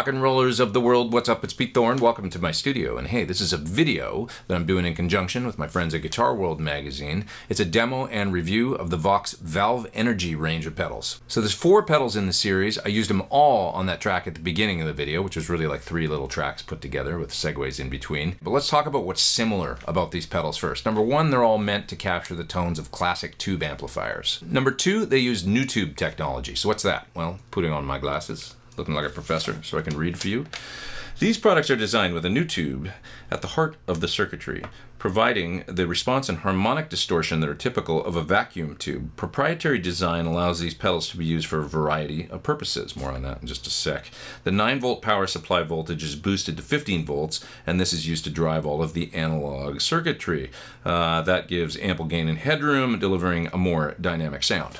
rock and rollers of the world, what's up? It's Pete Thorn. Welcome to my studio. And hey, this is a video that I'm doing in conjunction with my friends at Guitar World magazine. It's a demo and review of the Vox Valve Energy range of pedals. So there's 4 pedals in the series. I used them all on that track at the beginning of the video, which was really like 3 little tracks put together with segues in between. But let's talk about what's similar about these pedals first. Number one, they're all meant to capture the tones of classic tube amplifiers. Number two, they use new tube technology. So what's that? Well, putting on my glasses, looking like a professor so I can read for you. These products are designed with a new tube at the heart of the circuitry, providing the response and harmonic distortion that are typical of a vacuum tube. Proprietary design allows these pedals to be used for a variety of purposes. More on that in just a sec. The 9-volt power supply voltage is boosted to 15 volts, and this is used to drive all of the analog circuitry. That gives ample gain and headroom, delivering a more dynamic sound.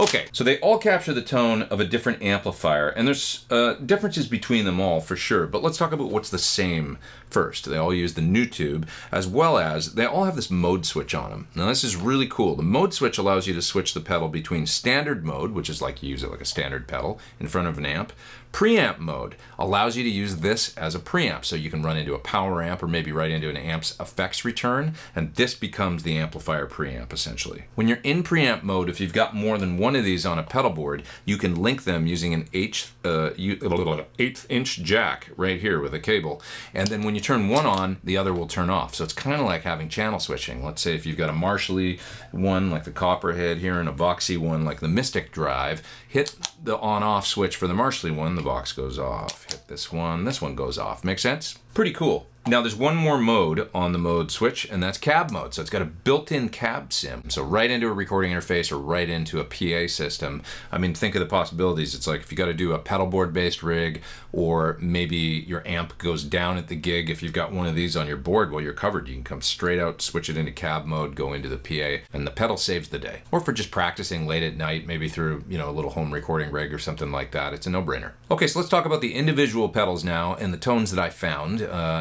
Okay, so they all capture the tone of a different amplifier, and there's differences between them all for sure, but let's talk about what's the same first. They all use the new tube, as well as they all have this mode switch on them. Now this is really cool. The mode switch allows you to switch the pedal between standard mode, which is like you use it like a standard pedal in front of an amp. Preamp mode allows you to use this as a preamp, so you can run into a power amp or maybe right into an amp's effects return, and this becomes the amplifier preamp essentially. When you're in preamp mode, if you've got more than one of these on a pedal board, you can link them using an 1/8" jack right here with a cable, and then when you turn one on, the other will turn off. So it's kind of like having channel switching. Let's say if you've got a Marshall one like the Copperhead here and a Voxy one like the Mystic Drive, hit the on-off switch for the Marshall one, the Vox goes off. Hit this one goes off. Make sense? Pretty cool. Now there's one more mode on the mode switch, and that's cab mode. So it's got a built-in cab sim. So right into a recording interface or right into a PA system. I mean, think of the possibilities. It's like if you got to do a pedal board based rig, or maybe your amp goes down at the gig. If you've got one of these on your board, well, you're covered. You can come straight out, switch it into cab mode, go into the PA, and the pedal saves the day. Or for just practicing late at night, maybe through, you know, a little home recording rig or something like that. It's a no-brainer. Okay, so let's talk about the individual pedals now and the tones that I found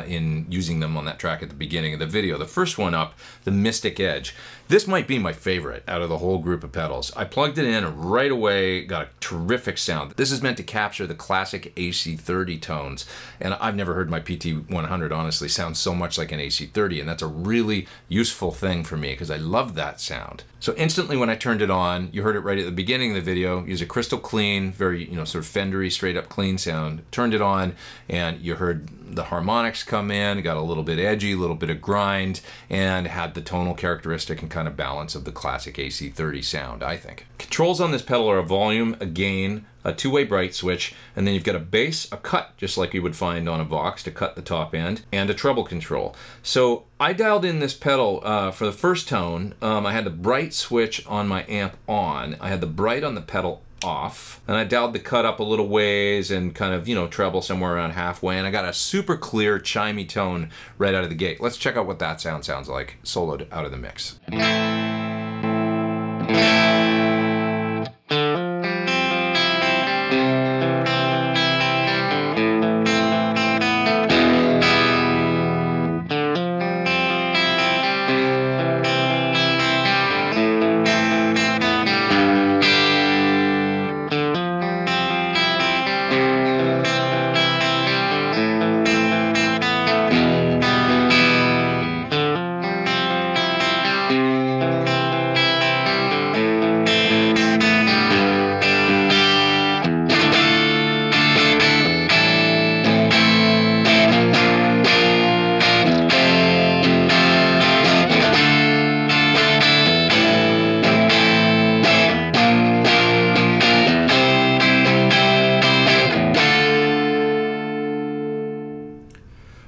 in using them on that track at the beginning of the video. The first one up, the Mystic Edge. This might be my favorite out of the whole group of pedals. I plugged it in and right away got a terrific sound. This is meant to capture the classic AC-30 tones, and I've never heard my PT-100 honestly sound so much like an AC-30, and that's a really useful thing for me because I love that sound. So instantly when I turned it on, you heard it right at the beginning of the video, use a crystal clean, very, you know, sort of Fendery, straight up clean sound. Turned it on and you heard the harmonics come in, got a little bit edgy, a little bit of grind, and had the tonal characteristic and kind of balance of the classic AC-30 sound, I think. Controls on this pedal are a volume, a gain, a two-way bright switch, and then you've got a bass, a cut, just like you would find on a Vox to cut the top end, and a treble control. So I dialed in this pedal for the first tone. I had the bright switch on my amp on. I had the bright on the pedal off, and I dialed the cut up a little ways and kind of, you know, treble somewhere around halfway, and I got a super clear chimey tone right out of the gate. Let's check out what that sound sounds like soloed out of the mix.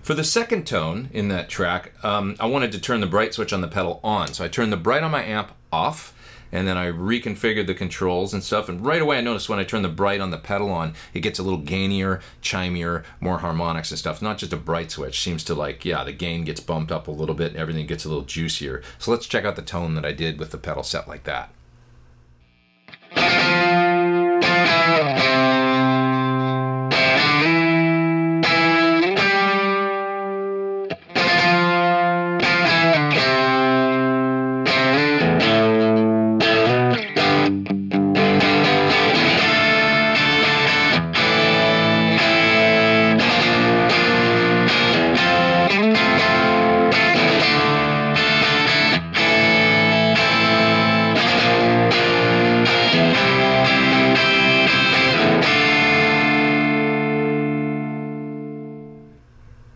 For the second tone in that track, I wanted to turn the bright switch on the pedal on. So I turned the bright on my amp off, and then I reconfigured the controls and stuff, and right away I noticed when I turn the bright on the pedal on, it gets a little gainier, chimier, more harmonics and stuff. Not just a bright switch, seems to like, yeah, the gain gets bumped up a little bit, and everything gets a little juicier. So let's check out the tone that I did with the pedal set like that.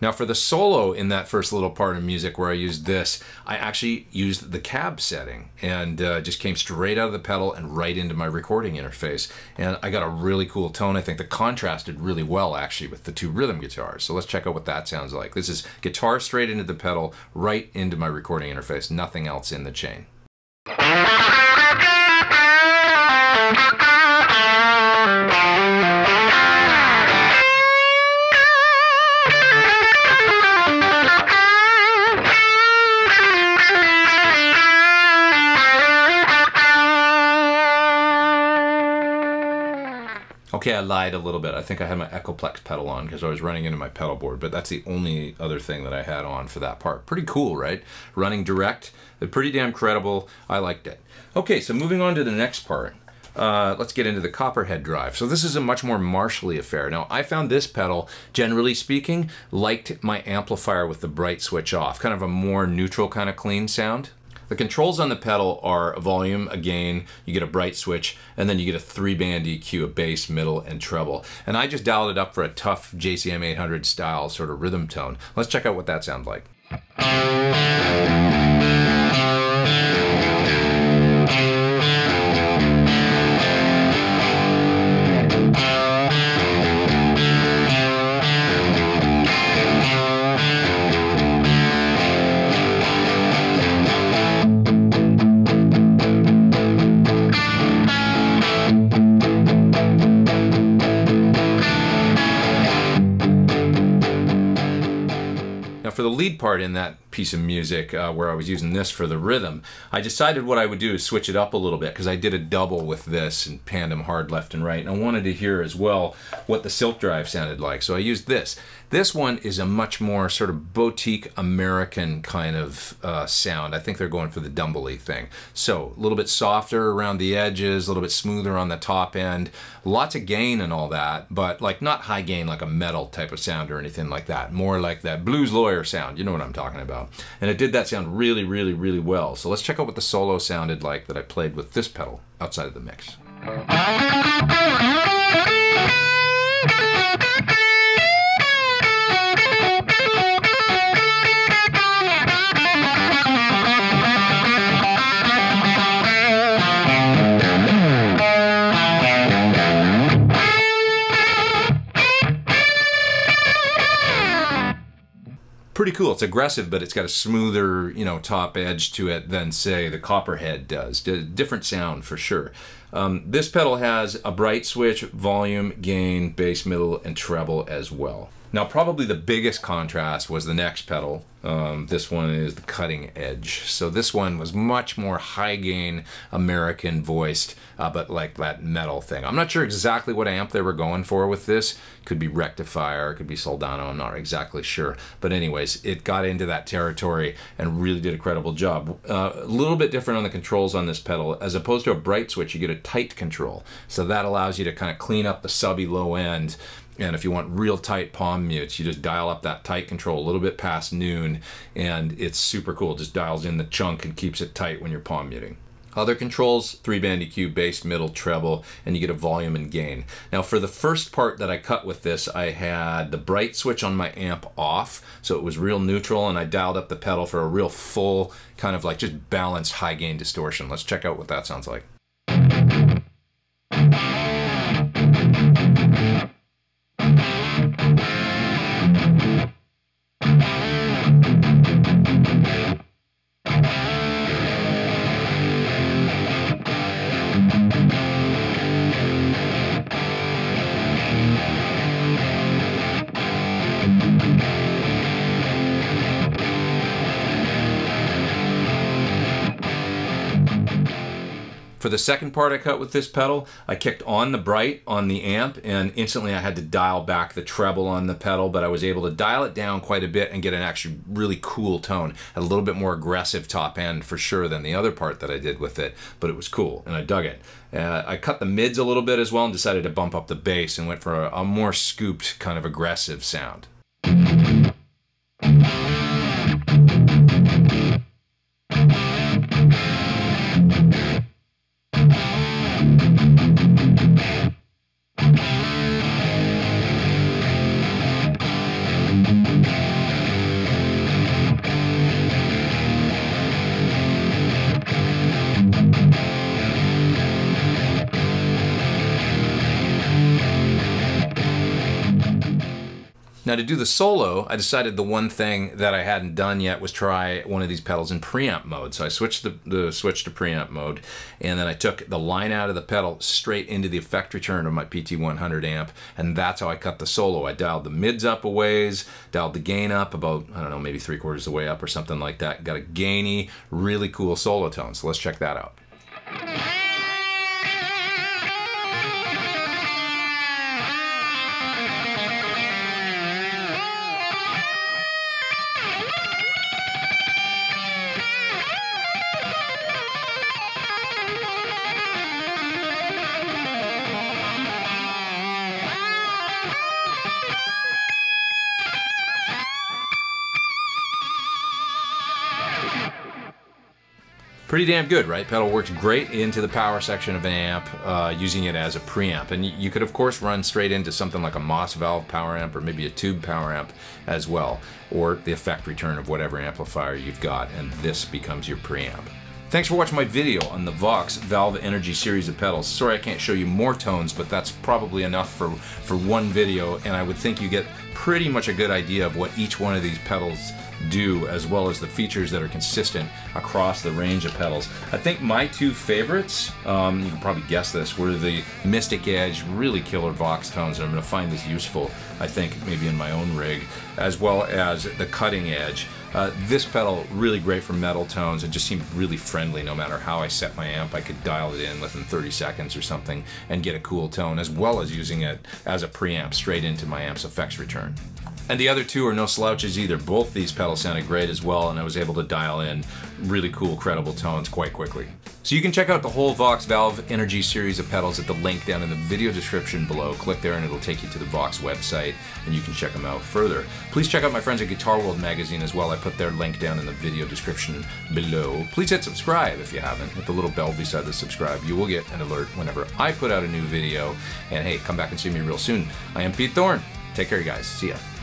Now for the solo in that first little part of music where I used this, I actually used the cab setting and just came straight out of the pedal and right into my recording interface. And I got a really cool tone. I think that contrasted really well actually with the two rhythm guitars. So let's check out what that sounds like. This is guitar straight into the pedal, right into my recording interface, nothing else in the chain. Okay, I lied a little bit. I think I had my Echoplex pedal on because I was running into my pedal board, but that's the only other thing that I had on for that part. Pretty cool, right? Running direct, pretty damn credible. I liked it. Okay, so moving on to the next part. Let's get into the Copperhead drive. So this is a much more Marshall-y affair. Now, I found this pedal, generally speaking, liked my amplifier with the bright switch off. Kind of a more neutral, kind of clean sound. The controls on the pedal are volume, a gain, you get a bright switch, and then you get a 3-band EQ, a bass, middle, and treble. And I just dialed it up for a tough JCM 800 style sort of rhythm tone. Let's check out what that sounds like. For the lead part in that piece of music where I was using this for the rhythm, I decided what I would do is switch it up a little bit because I did a double with this and panned them hard left and right, and I wanted to hear as well what the Silk Drive sounded like, so I used this. This one is a much more sort of boutique American kind of sound. I think they're going for the Dumbly thing. So a little bit softer around the edges, a little bit smoother on the top end, lots of gain and all that, but like not high gain like a metal type of sound or anything like that, more like that blues lawyer sound, you know what I'm talking about. And it did that sound really, really, really well. So let's check out what the solo sounded like that I played with this pedal outside of the mix. Pretty cool. It's aggressive, but it's got a smoother, you know, top edge to it than, say, the Copperhead does. Different sound for sure. This pedal has a bright switch, volume, gain, bass, middle, and treble as well. Now, probably the biggest contrast was the next pedal. This one is the Cutting Edge. So this one was much more high gain, American voiced, but like that metal thing. I'm not sure exactly what amp they were going for with this. Could be Rectifier, could be Soldano, I'm not exactly sure. But anyways, it got into that territory and really did a credible job. A little bit different on the controls on this pedal. As opposed to a bright switch, you get a tight control. So that allows you to kind of clean up the subby low end. And if you want real tight palm mutes, you just dial up that tight control a little bit past noon, and it's super cool. Just dials in the chunk and keeps it tight when you're palm muting. Other controls, 3-band EQ, bass, middle, treble, and you get a volume and gain. Now for the first part that I cut with this, I had the bright switch on my amp off, so it was real neutral, and I dialed up the pedal for a real full, kind of like just balanced high gain distortion. Let's check out what that sounds like. For the second part I cut with this pedal, I kicked on the bright on the amp, and instantly I had to dial back the treble on the pedal, but I was able to dial it down quite a bit and get an actually really cool tone. A little bit more aggressive top end for sure than the other part that I did with it, but it was cool and I dug it. I cut the mids a little bit as well and decided to bump up the bass and went for a more scooped kind of aggressive sound. Now to do the solo, I decided the one thing that I hadn't done yet was try one of these pedals in preamp mode. So I switched the switch to preamp mode, and then I took the line out of the pedal straight into the effect return of my PT-100 amp, and that's how I cut the solo. I dialed the mids up a ways, dialed the gain up about, I don't know, maybe 3/4 of the way up or something like that. Got a gainy, really cool solo tone, so let's check that out. Pretty damn good, right? Pedal works great into the power section of an amp using it as a preamp. And you could, of course, run straight into something like a MOS valve power amp or maybe a tube power amp as well, or the effect return of whatever amplifier you've got, and this becomes your preamp. Thanks for watching my video on the Vox Valve Energy series of pedals. Sorry I can't show you more tones, but that's probably enough for one video, and I would think you get pretty much a good idea of what each one of these pedals do, as well as the features that are consistent across the range of pedals. I think my two favorites, you can probably guess this, were the Mystic Edge, really killer Vox tones, and I'm going to find this useful, I think, maybe in my own rig, as well as the Cutting Edge. This pedal, really great for metal tones. It just seemed really friendly no matter how I set my amp. I could dial it in within 30 seconds or something and get a cool tone, as well as using it as a preamp straight into my amp's effects return. And the other two are no slouches either. Both these pedals sounded great as well, and I was able to dial in really cool, credible tones quite quickly. So you can check out the whole Vox Valve Energy series of pedals at the link down in the video description below. Click there and it'll take you to the Vox website, and you can check them out further. Please check out my friends at Guitar World magazine as well. I put their link down in the video description below. Please hit subscribe if you haven't. With the little bell beside the subscribe, you will get an alert whenever I put out a new video. And hey, come back and see me real soon. I am Pete Thorn. Take care, you guys. See ya.